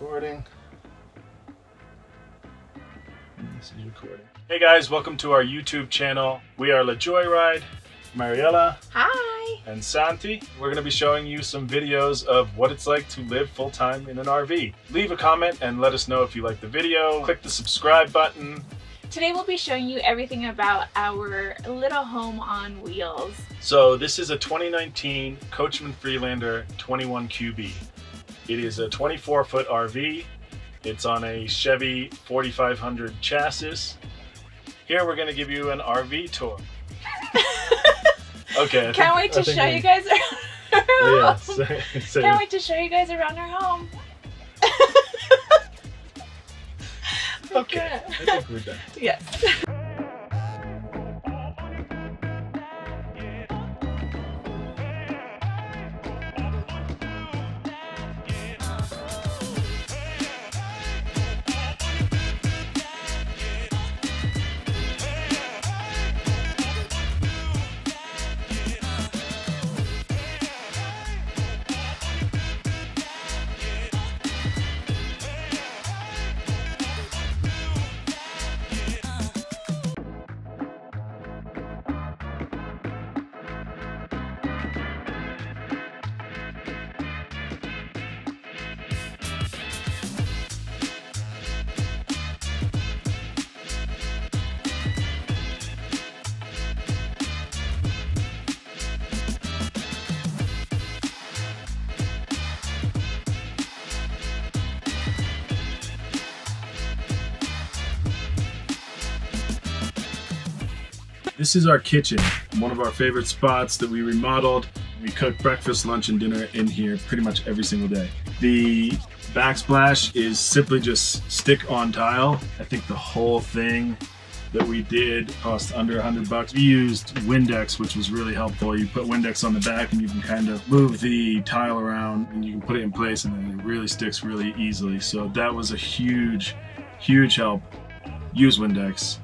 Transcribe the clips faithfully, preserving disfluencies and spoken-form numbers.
Recording. This is recording. Hey guys, welcome to our YouTube channel. We are LaJoyRide, Mariella. Hi. And Santi. We're going to be showing you some videos of what it's like to live full-time in an R V. Leave a comment and let us know if you like the video. Click the subscribe button. Today we'll be showing you everything about our little home on wheels. So this is a twenty nineteen Coachman Freelander twenty-one Q B. It is a twenty-four foot R V. It's on a Chevy forty-five hundred chassis. Here we're going to give you an R V tour. Okay. Can't wait to show you guys around our home. Can't wait to show you guys around our home. Okay. I think we're done. Yes. This is our kitchen, one of our favorite spots that we remodeled. We cook breakfast, lunch, and dinner in here pretty much every single day. The backsplash is simply just stick-on tile. I think the whole thing that we did cost under a hundred bucks. We used Windex, which was really helpful. You put Windex on the back and you can kind of move the tile around and you can put it in place and then it really sticks really easily. So that was a huge, huge help. Use Windex,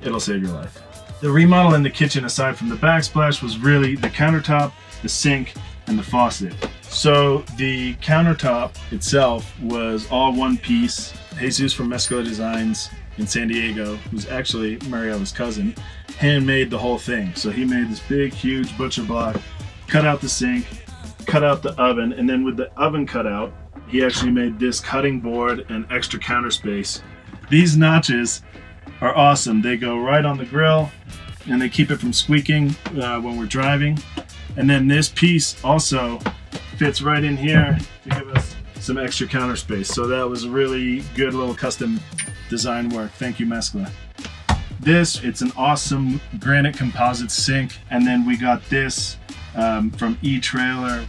it'll save your life. The remodel in the kitchen, aside from the backsplash, was really the countertop, the sink, and the faucet. So the countertop itself was all one piece. Jesus from Mezcla Designs in San Diego, who's actually Mariella's cousin, handmade the whole thing. So he made this big, huge butcher block, cut out the sink, cut out the oven, and then with the oven cut out, he actually made this cutting board and extra counter space. These notches are awesome. They go right on the grill and they keep it from squeaking uh, when we're driving. And then this piece also fits right in here to give us some extra counter space. So that was a really good little custom design work. Thank you, Mezcla. This, it's an awesome granite composite sink. And then we got this um, from eTrailer.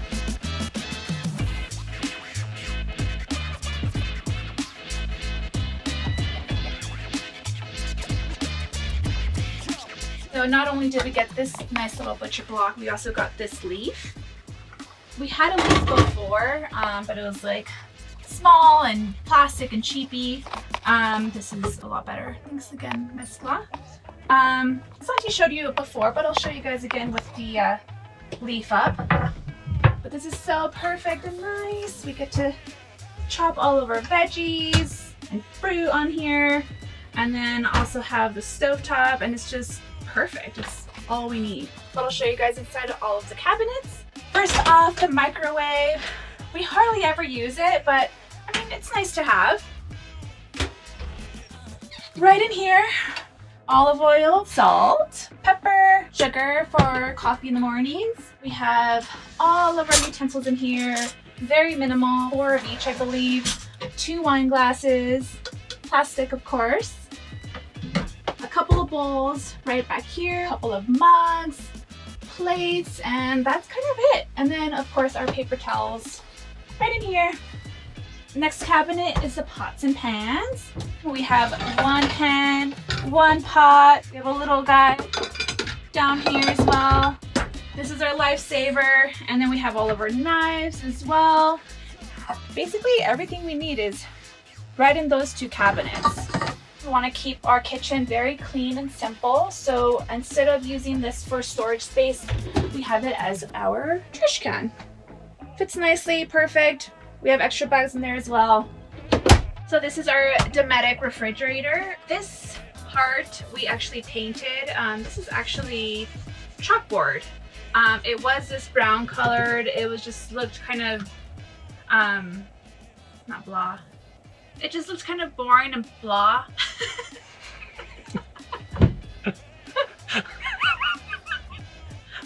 So not only did we get this nice little butcher block, we also got this leaf. We had a leaf before, um, but it was like small and plastic and cheapy. Um, this is a lot better. Thanks again, Mezcla. Um, Santi showed you it before, but I'll show you guys again with the uh, leaf up. But this is so perfect and nice. We get to chop all of our veggies and fruit on here. And then also have the stovetop, and it's just perfect. It's all we need. But I'll show you guys inside all of the cabinets. First off, the microwave. We hardly ever use it, but I mean, it's nice to have. Right in here, olive oil, salt, pepper, sugar for coffee in the mornings. We have all of our utensils in here. Very minimal, four of each, I believe. Two wine glasses, plastic, of course. Couple of bowls right back here, a couple of mugs, plates, and that's kind of it. And then of course our paper towels right in here. Next cabinet is the pots and pans. We have one pan, one pot. We have a little guy down here as well. This is our lifesaver. And then we have all of our knives as well. Basically everything we need is right in those two cabinets. We want to keep our kitchen very clean and simple, so instead of using this for storage space, we have it as our trash can. Fits nicely, perfect. We have extra bags in there as well. So this is our Dometic refrigerator. This part we actually painted. Um, this is actually chalkboard. Um, it was this brown colored. It was just looked kind of, um, not blah. It just looks kind of boring and blah.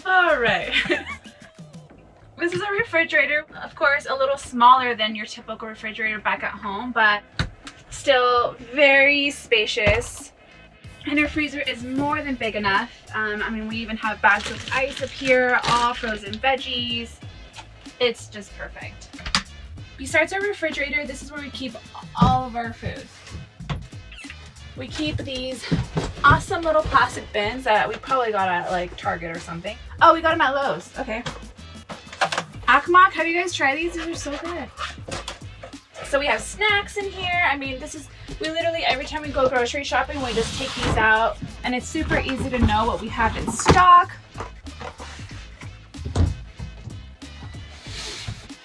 All right. This is a refrigerator, of course, a little smaller than your typical refrigerator back at home, but still very spacious. And our freezer is more than big enough. Um, I mean, we even have bags of ice up here, all frozen veggies. It's just perfect. Besides our refrigerator, this is where we keep all of our food. We keep these awesome little plastic bins that we probably got at like Target or something. Oh, we got them at Lowe's. Okay. Akmak, have you guys tried these? These are so good. So we have snacks in here. I mean, this is, we literally, every time we go grocery shopping, we just take these out, and it's super easy to know what we have in stock. I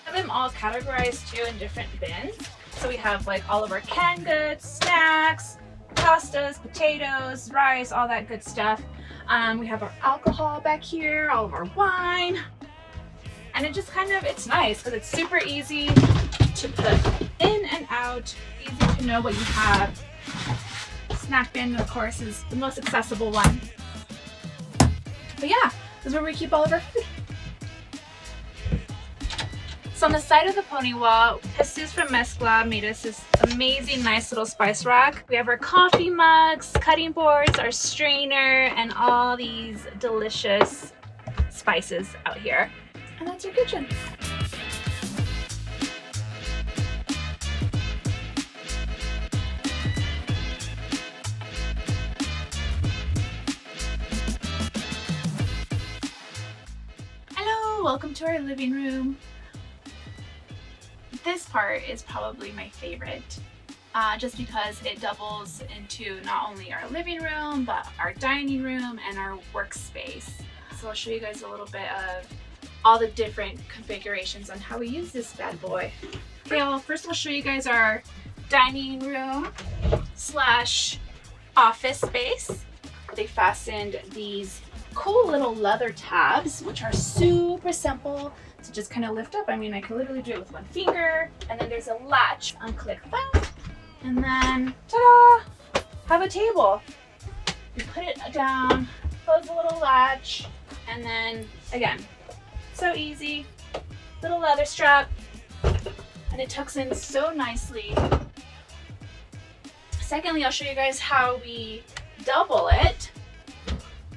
have them all categorized too in different bins. So we have like all of our canned goods, snacks, pastas, potatoes, rice, all that good stuff. Um, we have our alcohol back here, all of our wine. And it just kind of, it's nice because it's super easy to put in and out, easy to know what you have. Snack bin, of course, is the most accessible one. But yeah, this is where we keep all of our food. So on the side of the pony wall, Jesus from Mezcla made us this amazing, nice little spice rack. We have our coffee mugs, cutting boards, our strainer, and all these delicious spices out here. And that's your kitchen. Hello, welcome to our living room. This part is probably my favorite, uh, just because it doubles into not only our living room, but our dining room and our workspace. So I'll show you guys a little bit of all the different configurations on how we use this bad boy. Okay, well, first we'll show you guys our dining room slash office space. They fastened these cool little leather tabs, which are super simple to just kind of lift up. I mean, I can literally do it with one finger. And then there's a latch, unclick that. And then, ta-da, have a table. You put it down, close the little latch, and then again, so easy, little leather strap, and it tucks in so nicely. Secondly, I'll show you guys how we double it,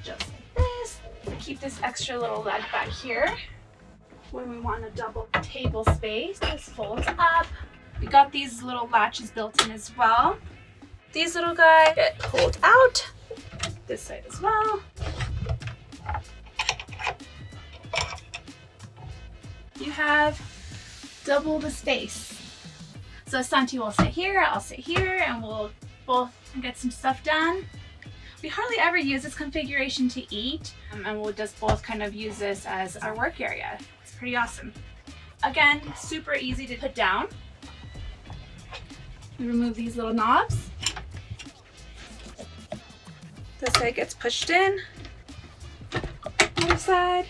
just like this. We keep this extra little leg back here. When we want a double table space, this folds up. We got these little latches built in as well. These little guys get pulled out, this side as well. You have double the space. So Santi will sit here, I'll sit here, and we'll both get some stuff done. We hardly ever use this configuration to eat, um, and we'll just both kind of use this as our work area. It's pretty awesome. Again, super easy to put down. We remove these little knobs. This side gets pushed in. Other side.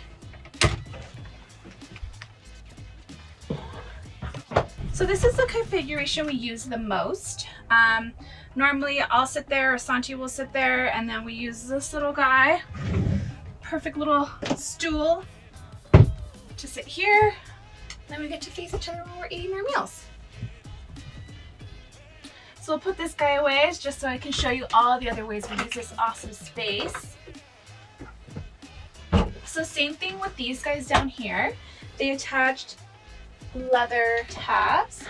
So this is the configuration we use the most. Um, normally I'll sit there or Santi will sit there, and then we use this little guy. Perfect little stool to sit here. Then we get to face each other when we're eating our meals. So we'll put this guy away just so I can show you all the other ways we use this awesome space. So same thing with these guys down here. They attached leather tabs,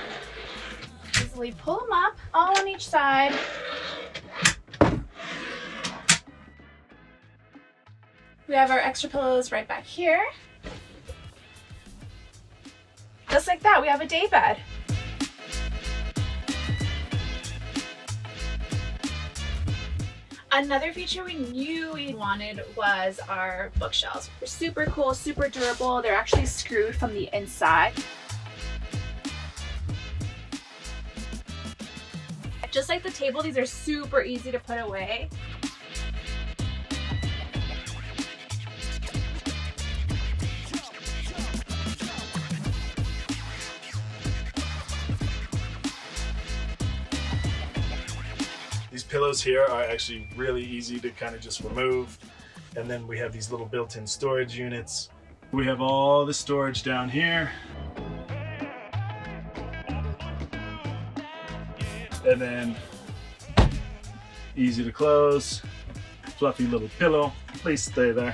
easily pull them up, all on each side. We have our extra pillows right back here. Just like that, we have a day bed. Another feature we knew we wanted was our bookshelves. They're super cool, super durable. They're actually screwed from the inside. Just like the table, these are super easy to put away. These pillows here are actually really easy to kind of just remove. And then we have these little built-in storage units. We have all the storage down here. And then easy to close, fluffy little pillow. Please stay there.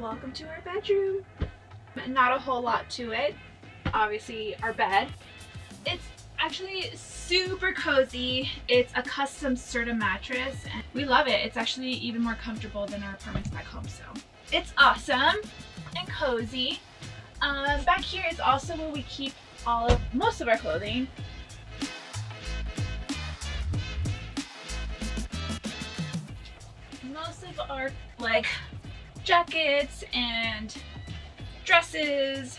Welcome to our bedroom. Not a whole lot to it. Obviously our bed. It's actually super cozy. It's a custom Serta mattress and we love it. It's actually even more comfortable than our apartments back home. So it's awesome and cozy. Um, back here is also where we keep all of most of our clothing. Most of our like jackets and dresses,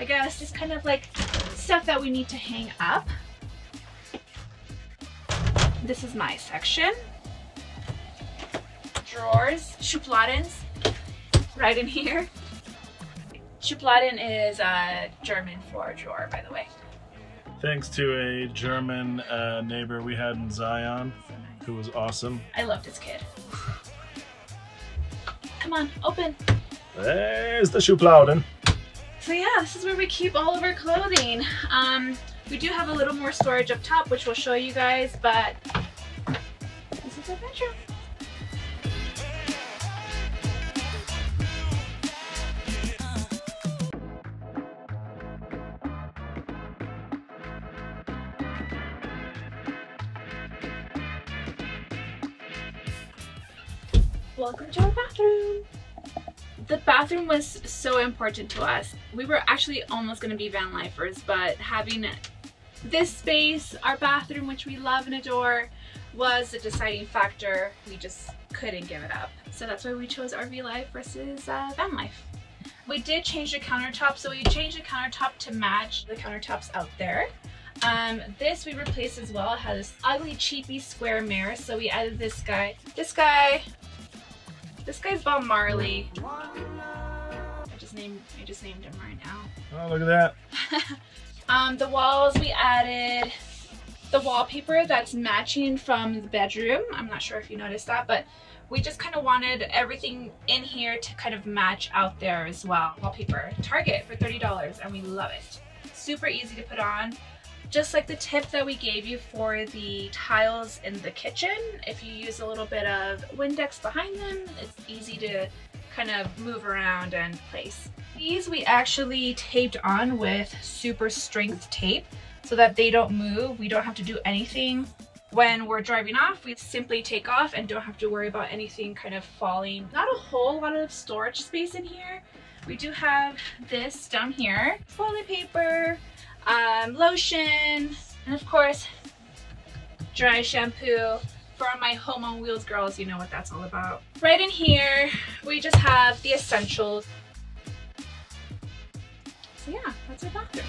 I guess, just kind of like stuff that we need to hang up. This is my section. Drawers, Schubladen, right in here. Schubladen is uh, German for drawer, by the way. Thanks to a German uh, neighbor we had in Zion, so nice. Who was awesome. I loved his kid. Come on, open. There's the Schubladen. So yeah, this is where we keep all of our clothing. Um, we do have a little more storage up top, which we'll show you guys, but this is our bedroom. Welcome to our bathroom. The bathroom was so important to us. We were actually almost gonna be van lifers, but having this space, our bathroom, which we love and adore, was a deciding factor. We just couldn't give it up. So that's why we chose R V life versus uh, van life. We did change the countertop. So we changed the countertop to match the countertops out there. Um, this we replaced as well. It had this ugly, cheapy square mirror. So we added this guy, this guy, This guy's Bob Marley. I just named I just named him right now. Oh, look at that. um, the walls, we added the wallpaper that's matching from the bedroom. I'm not sure if you noticed that, but we just kind of wanted everything in here to kind of match out there as well. Wallpaper, Target for thirty dollars, and we love it. Super easy to put on. Just like the tip that we gave you for the tiles in the kitchen, if you use a little bit of Windex behind them, it's easy to kind of move around and place. These we actually taped on with super strength tape so that they don't move. We don't have to do anything. When we're driving off, we simply take off and don't have to worry about anything kind of falling. Not a whole lot of storage space in here. We do have this down here, toilet paper, Um, lotion, and of course, dry shampoo. For my Home on Wheels girls, you know what that's all about. Right in here, we just have the essentials. So yeah, that's our bathroom.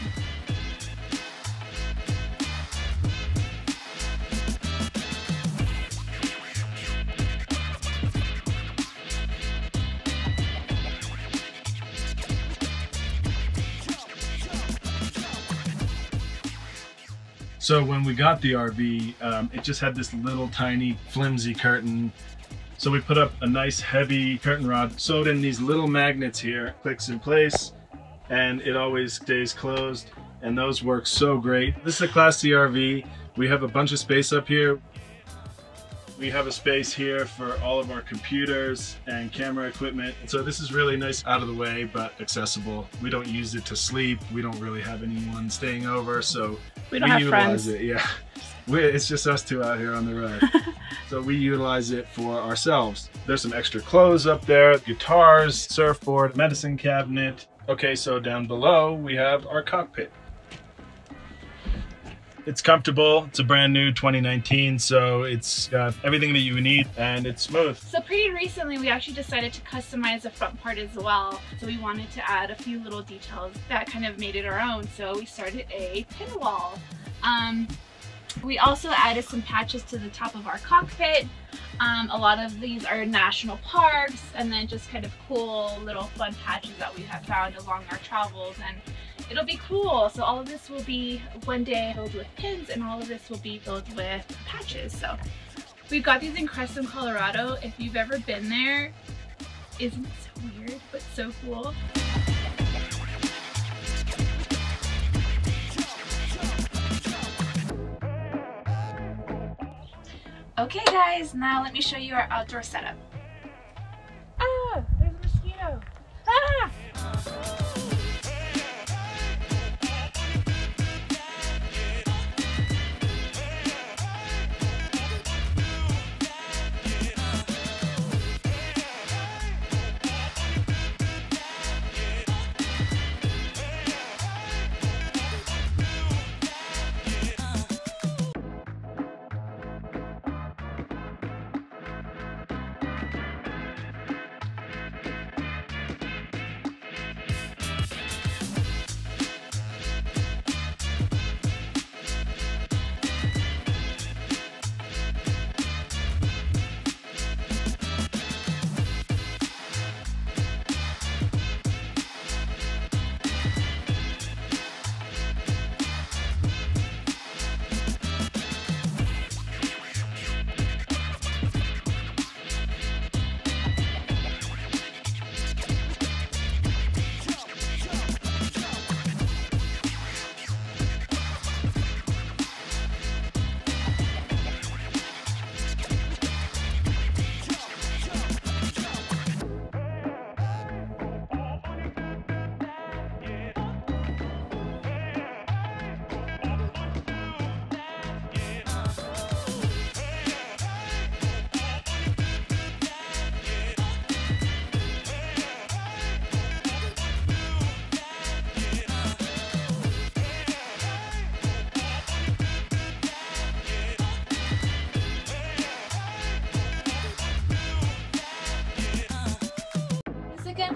So when we got the R V, um, it just had this little tiny flimsy curtain. So we put up a nice heavy curtain rod, sewed in these little magnets here, clicks in place, and it always stays closed. And those work so great. This is a Class C R V. We have a bunch of space up here. We have a space here for all of our computers and camera equipment. So this is really nice, out of the way, but accessible. We don't use it to sleep. We don't really have anyone staying over, so we, don't we have utilize friends. it. Yeah, we, it's just us two out here on the road. So we utilize it for ourselves. There's some extra clothes up there, guitars, surfboard, medicine cabinet. Okay, so down below we have our cockpit. It's comfortable. It's a brand new twenty nineteen, so it's got everything that you need and it's smooth. So pretty recently we actually decided to customize the front part as well. So we wanted to add a few little details that kind of made it our own. So we started a pinwall. Um, we also added some patches to the top of our cockpit. Um, a lot of these are national parks, and then just kind of cool little fun patches that we have found along our travels, and it'll be cool. So all of this will be one day filled with pins, and all of this will be filled with patches. So we've got these in Creston, Colorado. If you've ever been there, isn't it so weird, but so cool? Okay guys, now let me show you our outdoor setup. Ah, there's a mosquito. Ah!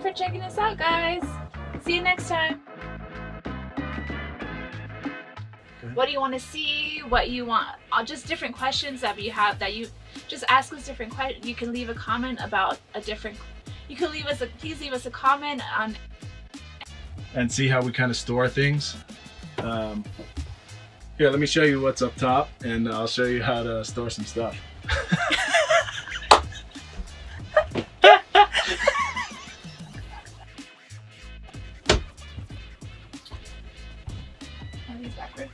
For checking us out, guys. See you next time. Okay. What do you want to see? What you want? All just different questions that you have. That you just ask us different questions. You can leave a comment about a different. You can leave us a. Please leave us a comment on. And see how we kind of store things. Um, here, let me show you what's up top, and I'll show you how to store some stuff.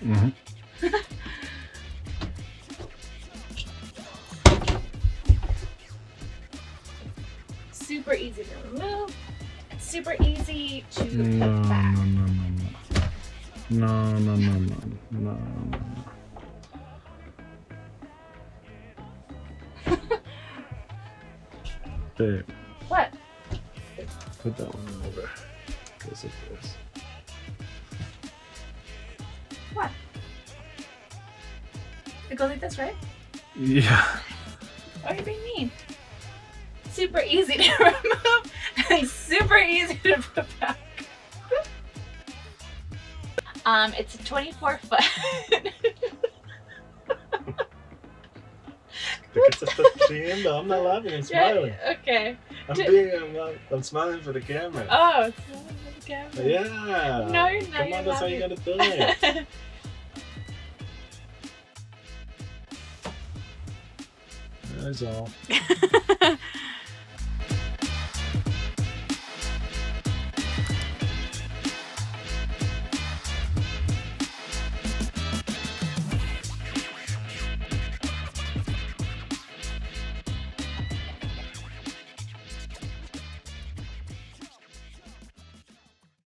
Mm-hmm. Super easy to remove. It's super easy to no, put back. No, no, no, no, no, no, no, no, no, no. Babe. What? Put that one over. Goes like this. What? It goes like this, right? Yeah. What are you being mean? Super easy to remove and super easy to put back. Um, it's a twenty-four foot. I'm not laughing, I'm smiling. Okay. I'm being, I'm, not, I'm smiling for the camera. Oh, it's smiling for the camera. Yeah. No, you're not. Come on, that's how you gotta do it. That's all.